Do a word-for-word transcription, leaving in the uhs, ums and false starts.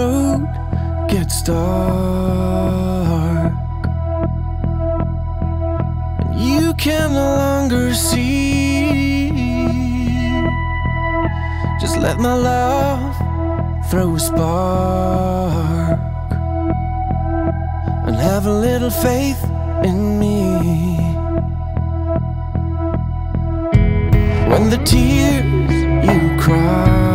road gets dark and you can no longer see, just let my love throw a spark and have a little faith in me. When the tears you cry